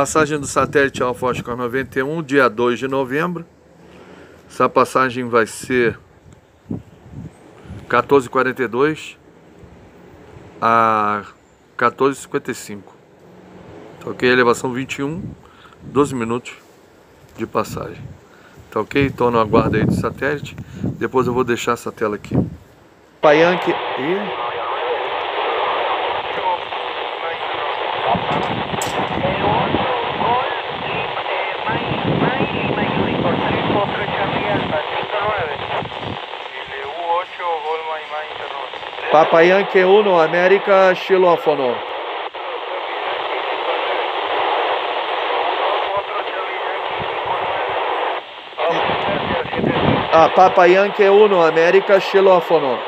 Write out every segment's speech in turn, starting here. Passagem do satélite Alpha Oscar 91, dia 2 de novembro. Essa passagem vai ser 14h42 a 14h55. Tá ok? Elevação 21, 12 minutos de passagem. Tá ok? Então no aguardo aí do satélite. Depois eu vou deixar essa tela aqui. Payanque. Papa Yankee 1, América Xilófono. Papa Yankee 1, América Xilófono.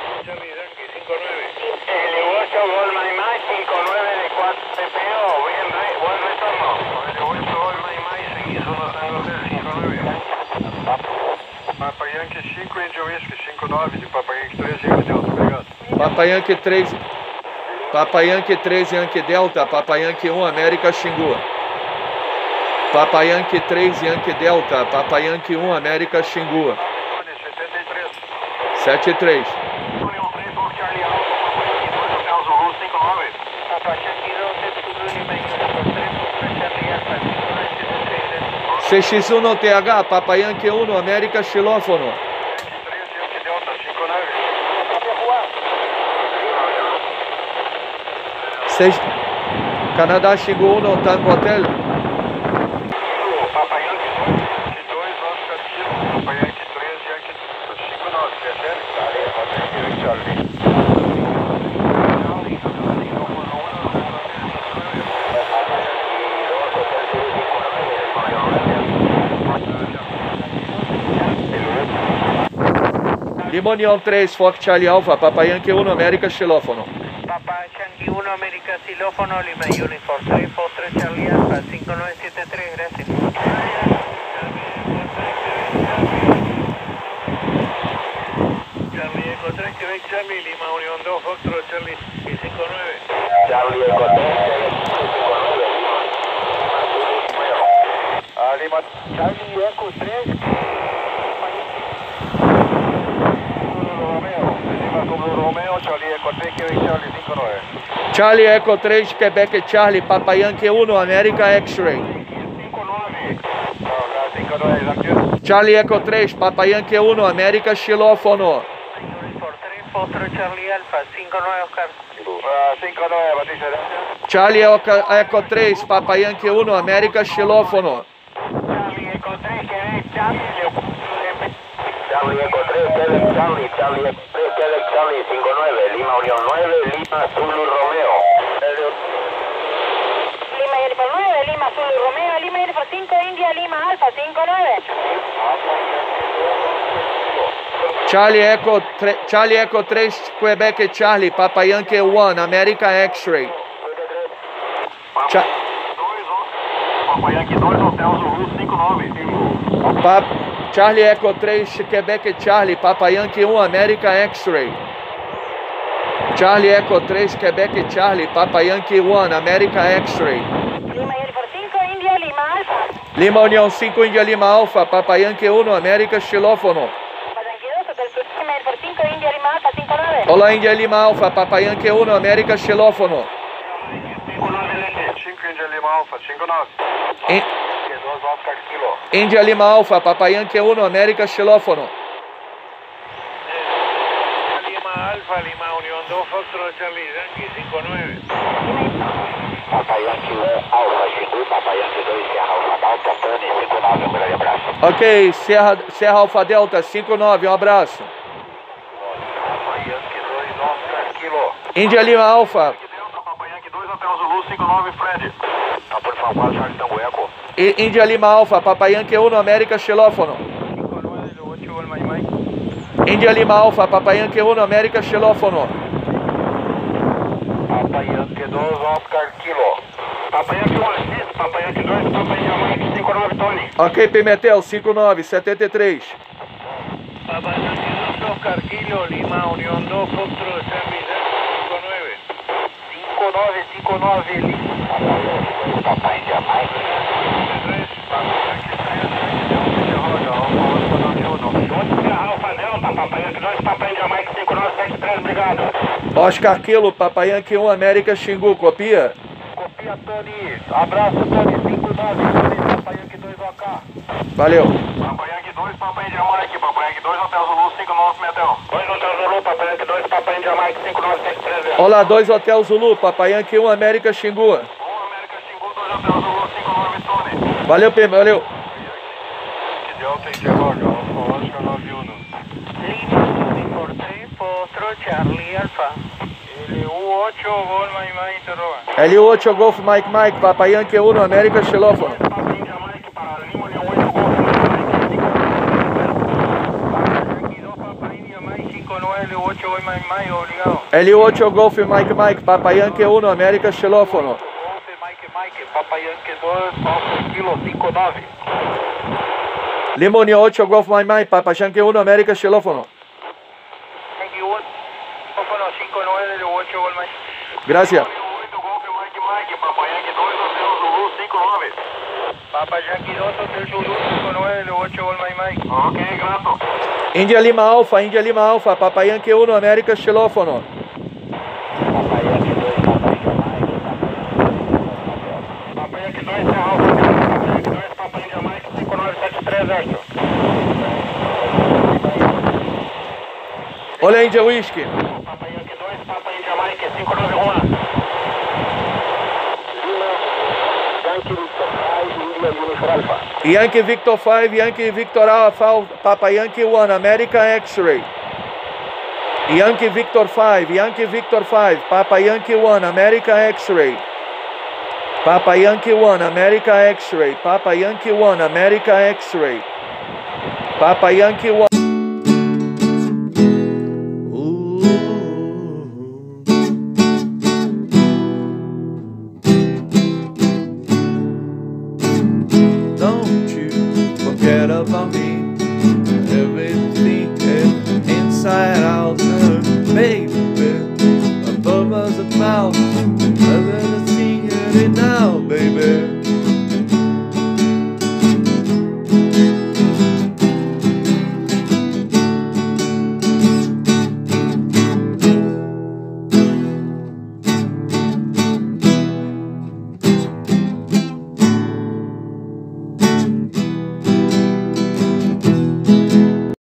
Papa Yankee 5, Índio Whisky 59 de Papa Yankee 3, Yankee Delta, obrigado. Papa Yankee 3, Papa Yankee 3, Yankee Delta, Papa Yankee 1, América Xingu. Papa Yankee 3, Yankee Delta, Papa Yankee 1, América Xingu. 73. CX1 no TH, Papa Yankee 1, América Xilófono. Canadá Xingu 1, no Tango Hotel. Papa Yankee 2, Oscar Kilo, Papa Yankee 3, Yankee 59, Yankee 3, Yankee 3. Limonião 3, Fox Charlie Alpha, Papa Yankee 1, América Xilófono. Papa Yankee 1, América Xilófono, Lima Uniform 3, Fox 3 Charlie Alpha, 5973, gracias. Charlie Eco 3, Quebec Charlie, Lima União 2, Fox 3 Charlie, 59. Charlie Eco 3, Lima, Charlie Eco 3. Charlie Eco 3, Quebec Charlie, Papa Yankee 1, América X-Ray. Charlie Eco 3, Papa Yankee 1, América Xilófono. Charlie Eco 3, Papa Yankee 1, América Xilófono. Charlie Eco 3, Quebec Charlie, Charlie Eco 3, Quebec Charlie, 59, Lima União 9, Lima Zulu Romeo. Lima Uniform 9, Lima Zulu Romeo, Lima Uniform 5, India, Lima Alfa, 59. Charlie Eco 3, Quebec Charlie, Papa Yankee 1, América X-Ray. Papa Yankee 2, Hotel Zulu, 59. Charlie Eco 3, Quebec Charlie, Papa Yankee 1, América X-Ray. Charlie Eco 3, Quebec Charlie, Papa Yankee 1, América X-Ray. Lima Uniform 5, India, Lima Alfa. Lima União 5, India, Lima Alfa, Papa Yankee 1, América Xilófono. Lima Uniform 5, India, Lima Alfa, 59. Olá, India, Lima Alfa, Papa Yankee 1, América Xilófono. 5, India, Lima Alfa, 59. Índia Lima Alfa, Papa Yankee 1, América Xilófono. Lima Alfa, Lima União 2, Foxtrot Charlie, Yankee 59. Papa Yankee 1, Alfa, Xingu, Papa Yankee 2, Serra Alfa Delta, Tani, 59, um grande abraço. Ok, Serra Alfa Delta, 59, um abraço. Papa Yankee 2, Oscar Kilo. Índia Lima Alfa. Papa Yankee 2, Hotel Zulu, 59, Fred. Tá, por favor, Charlie Tango Eco. Índia Lima Alfa, Papa Yankee 1, América Xilófono. Índia Lima Alfa, Papa Yankee 1, América Xilófono. Papa Yankee 2, Oscar Kilo. Papa Yankee 1, X, Papa Yankee 2, Papa Yankee 59, Tony. Ok, Pimentel, 5973. Papa Yankee 2, Oscar Kilo, Lima União 2, Foxtrot, Charlie 59. 59, 5959 ali. Papai Jamaica. Papai Jamaica 5973, obrigado. Oscar Quilo, Papai Yankee 1, América Xingu, copia? Copia, Tony. Abraço, Tony 59, Papai Yankee 2 OK. Valeu. Papai Yankee 2, Papai Jamaica aqui, Papai Yankee 2, Hotel Zulu 59 Metel. 2 Hotel Zulu, Papai Yankee 2, Papai Jamaica 5973. Olá, 2 Hotel Zulu, Papai Yankee 1, América Xingu. 1 América Xingu, 2 Hotel Zulu 59 Tony. Valeu, Pim, valeu. Que de alta interroga, Oscar 91. Charlie Alfa. L8 Golf Mike Mike interroga. L8 Golf Mike Mike, Papai Yankee 1, América Xilófono. L8 Golf Mike Mike, Papai Yankee 1, América Xilófono. Golf Mike Mike, Papai Yankee 2, Alfa Kilo 59. Limone 8 Golf Mike Mike, Papai Yankee 1, América Xilófono. Gracias. Índia Lima Alfa, Papai Yankee 1, América Xilófono. Papai Yankee 2, Papai Jamaica 5973. Olha, Índia Whisky. Papai Yankee 2, Papai Jamaica 591. Yankee Victor 5, Yankee Victor Alpha, Papai Yankee 1, América X-Ray. Yankee Victor 5, Yankee Victor 5, Papai Yankee 1, América X-Ray. Papai Yankee 1, América X-Ray. Papai Yankee 1, América X-Ray. Papai Yankee 1.